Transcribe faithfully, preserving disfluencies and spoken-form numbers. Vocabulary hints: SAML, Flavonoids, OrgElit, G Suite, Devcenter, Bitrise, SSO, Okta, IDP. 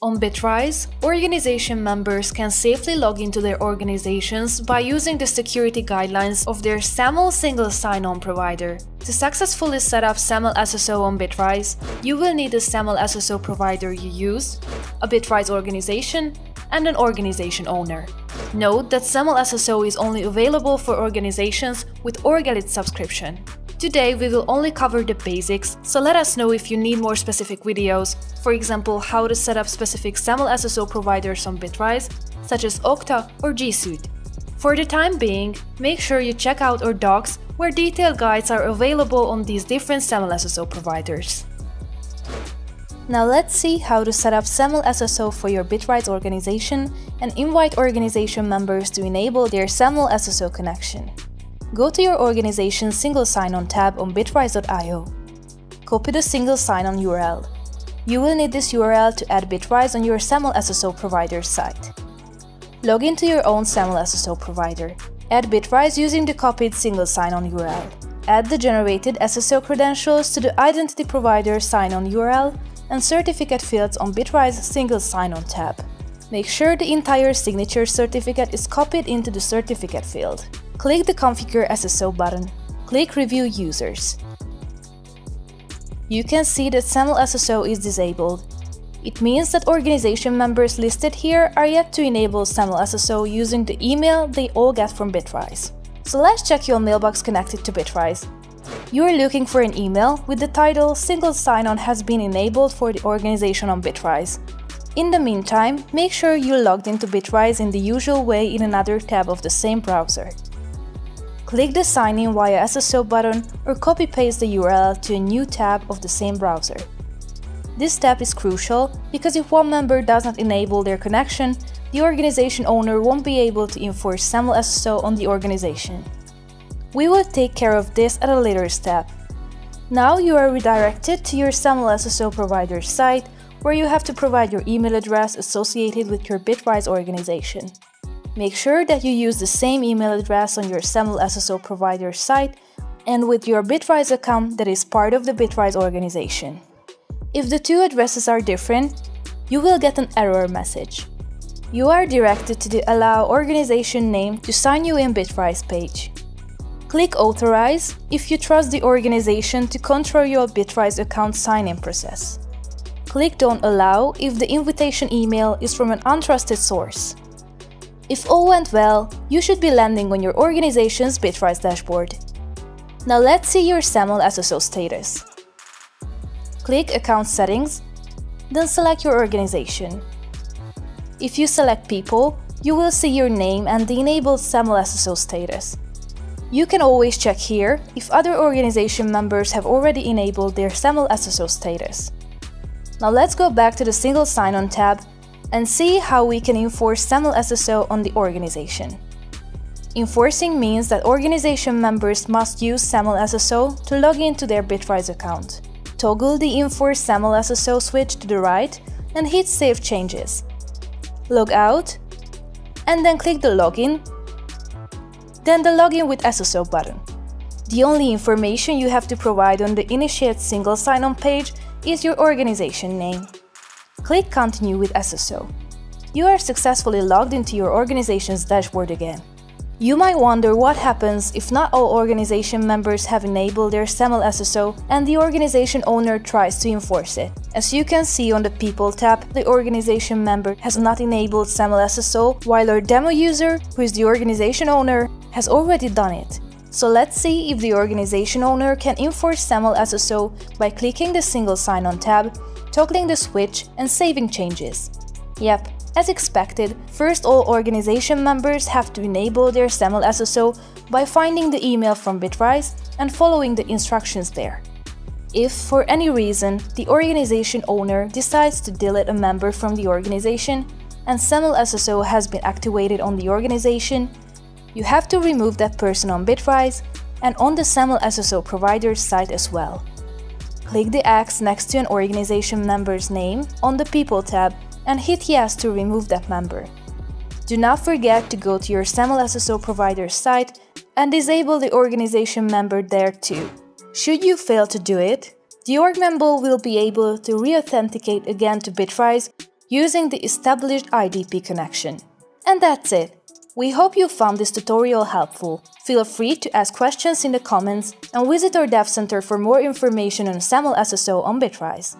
On Bitrise, organization members can safely log into their organizations by using the security guidelines of their SAML single sign-on provider. To successfully set up SAML S S O on Bitrise, you will need the SAML S S O provider you use, a Bitrise organization, and an organization owner. Note that SAML S S O is only available for organizations with OrgElit subscription. Today we will only cover the basics, so let us know if you need more specific videos, for example how to set up specific SAML S S O providers on Bitrise, such as Okta or G Suite. For the time being, make sure you check out our docs where detailed guides are available on these different SAML S S O providers. Now let's see how to set up SAML S S O for your Bitrise organization and invite organization members to enable their SAML S S O connection. Go to your organization's single sign-on tab on bitrise dot i o. Copy the single sign-on U R L. You will need this U R L to add Bitrise on your SAML S S O provider's site. Log into your own SAML S S O provider. Add Bitrise using the copied single sign-on U R L. Add the generated S S O credentials to the identity provider sign-on U R L and certificate fields on Bitrise's single sign-on tab. Make sure the entire signature certificate is copied into the certificate field. Click the Configure S S O button. Click Review Users. You can see that SAML S S O is disabled. It means that organization members listed here are yet to enable SAML S S O using the email they all get from Bitrise. So let's check your mailbox connected to Bitrise. You are looking for an email with the title Single Sign-On has been enabled for the organization on Bitrise. In the meantime, make sure you're logged into Bitrise in the usual way in another tab of the same browser. Click the Sign In via S S O button or copy-paste the U R L to a new tab of the same browser. This step is crucial because if one member does not enable their connection, the organization owner won't be able to enforce SAML S S O on the organization. We will take care of this at a later step. Now you are redirected to your SAML S S O provider's site where you have to provide your email address associated with your Bitrise organization. Make sure that you use the same email address on your SAML S S O provider's site and with your Bitrise account that is part of the Bitrise organization. If the two addresses are different, you will get an error message. You are directed to the Allow Organization Name to Sign You In Bitrise page. Click Authorize if you trust the organization to control your Bitrise account sign-in process. Click Don't Allow if the invitation email is from an untrusted source. If all went well, you should be landing on your organization's Bitrise dashboard. Now let's see your SAML S S O status. Click Account Settings, then select your organization. If you select People, you will see your name and the enabled SAML S S O status. You can always check here if other organization members have already enabled their SAML S S O status. Now let's go back to the Single Sign-On tab and see how we can enforce SAML S S O on the organization. Enforcing means that organization members must use SAML S S O to log into their Bitrise account. Toggle the Enforce SAML S S O switch to the right and hit Save Changes. Log out and then click the Login, then the Login with S S O button. The only information you have to provide on the Initiate Single Sign-On page is your organization name. Click Continue with S S O. You are successfully logged into your organization's dashboard again. You might wonder what happens if not all organization members have enabled their SAML S S O and the organization owner tries to enforce it. As you can see on the People tab, the organization member has not enabled SAML S S O, while our demo user, who is the organization owner, has already done it. So let's see if the organization owner can enforce SAML S S O by clicking the Single Sign-On tab, toggling the switch and saving changes. Yep, as expected, first all organization members have to enable their SAML S S O by finding the email from Bitrise and following the instructions there. If, for any reason, the organization owner decides to delete a member from the organization and SAML S S O has been activated on the organization, you have to remove that person on Bitrise and on the SAML S S O provider's site as well. Click the X next to an organization member's name on the People tab and hit Yes to remove that member. Do not forget to go to your SAML S S O provider's site and disable the organization member there too. Should you fail to do it, the org member will be able to re-authenticate again to Bitrise using the established I D P connection. And that's it. We hope you found this tutorial helpful. Feel free to ask questions in the comments and visit our Devcenter for more information on SAML S S O on Bitrise.